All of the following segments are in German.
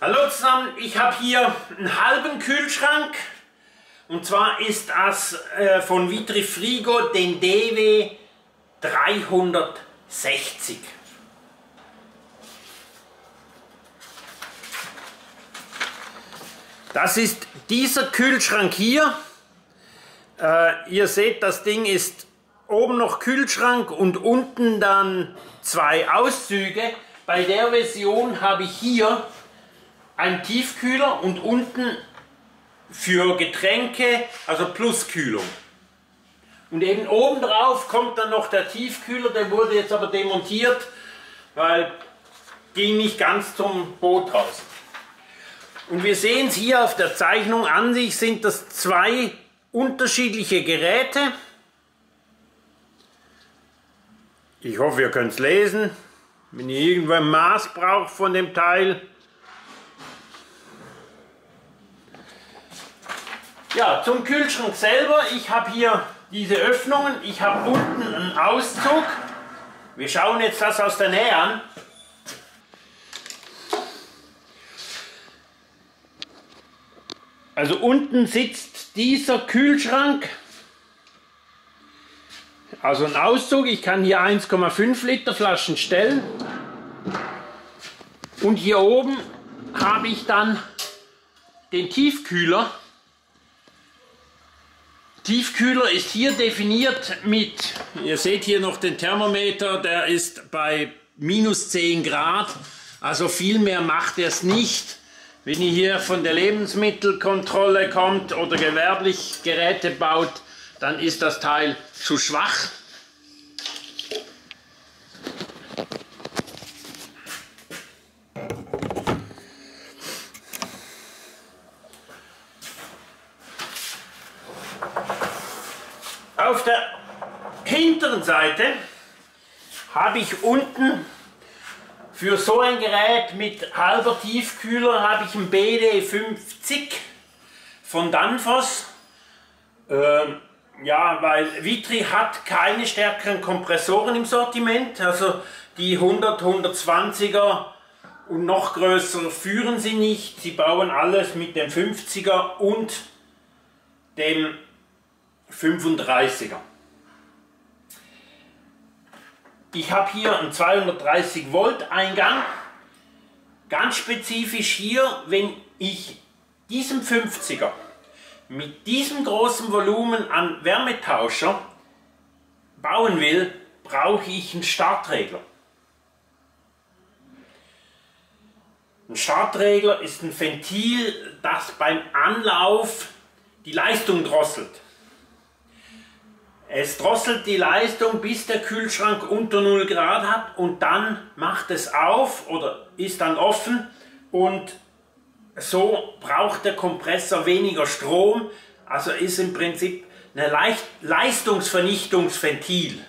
Hallo zusammen, ich habe hier einen halben Kühlschrank und zwar ist das von Vitrifrigo den DW 360. Das ist dieser Kühlschrank hier. Ihr seht, das Ding ist oben noch Kühlschrank und unten dann zwei Auszüge. Bei der Version habe ich hier ein Tiefkühler und unten für Getränke, also Pluskühlung. Und eben oben drauf kommt dann noch der Tiefkühler, der wurde jetzt aber demontiert, weil ging nicht ganz zum Boot raus. Und wir sehen es hier auf der Zeichnung an sich, sind das zwei unterschiedliche Geräte. Ich hoffe, ihr könnt es lesen. Wenn ihr irgendwann Maß braucht von dem Teil. Ja, zum Kühlschrank selber, ich habe hier diese Öffnungen, ich habe unten einen Auszug. Wir schauen jetzt das aus der Nähe an. Also unten sitzt dieser Kühlschrank, also ein Auszug, ich kann hier 1,5 Liter Flaschen stellen. Und hier oben habe ich dann den Tiefkühler. Tiefkühler ist hier definiert mit, ihr seht hier noch den Thermometer, der ist bei minus 10 Grad, also viel mehr macht er es nicht. Wenn ihr hier von der Lebensmittelkontrolle kommt oder gewerblich Geräte baut, dann ist das Teil zu schwach. Auf der hinteren Seite habe ich unten für so ein Gerät mit halber Tiefkühler habe ich einen BD50 von Danfoss. Ja, weil Vitri hat keine stärkeren Kompressoren im Sortiment, also die 100, 120er und noch größer führen sie nicht. Sie bauen alles mit dem 50er und dem 35er. Ich habe hier einen 230 Volt Eingang. Ganz spezifisch hier, wenn ich diesem 50er mit diesem großen Volumen an Wärmetauscher bauen will, brauche ich einen Startregler. Ein Startregler ist ein Ventil, das beim Anlauf die Leistung drosselt. Es drosselt die Leistung, bis der Kühlschrank unter 0 Grad hat und dann macht es auf oder ist dann offen und so braucht der Kompressor weniger Strom, also ist im Prinzip ein Leistungsvernichtungsventil.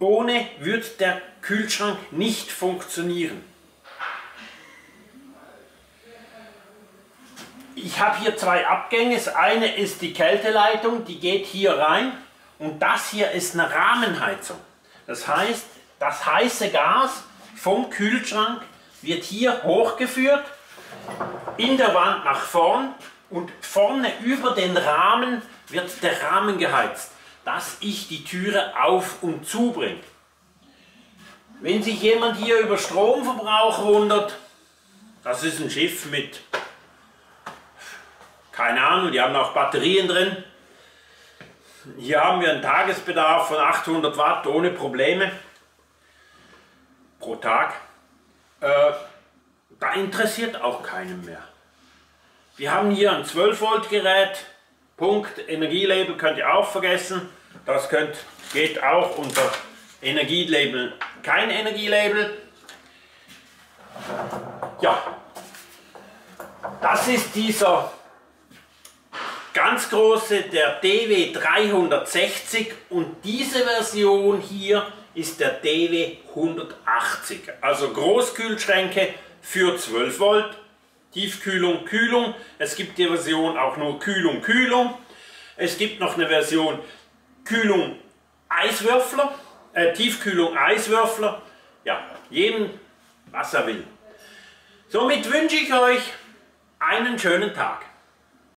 Ohne wird der Kühlschrank nicht funktionieren. Ich habe hier zwei Abgänge, das eine ist die Kälteleitung, die geht hier rein und das hier ist eine Rahmenheizung. Das heißt, das heiße Gas vom Kühlschrank wird hier hochgeführt, in der Wand nach vorn und vorne über den Rahmen wird der Rahmen geheizt, dass ich die Türe auf und zu bringe. Wenn sich jemand hier über Stromverbrauch wundert, das ist ein Schiff mit, keine Ahnung, die haben auch Batterien drin. Hier haben wir einen Tagesbedarf von 800 Watt ohne Probleme pro Tag. Da interessiert auch keinen mehr. Wir haben hier ein 12 Volt Gerät, Punkt, Energielabel könnt ihr auch vergessen. Das geht auch unter Energielabel, kein Energielabel. Ja, das ist dieser ganz große, der DW 360 und diese Version hier ist der DW 180, also Großkühlschränke für 12 Volt, Tiefkühlung, Kühlung. Es gibt die Version auch nur Kühlung, Kühlung. Es gibt noch eine Version Kühlung, Eiswürfler, Tiefkühlung, Eiswürfler. Ja, jedem was er will. Somit wünsche ich euch einen schönen Tag.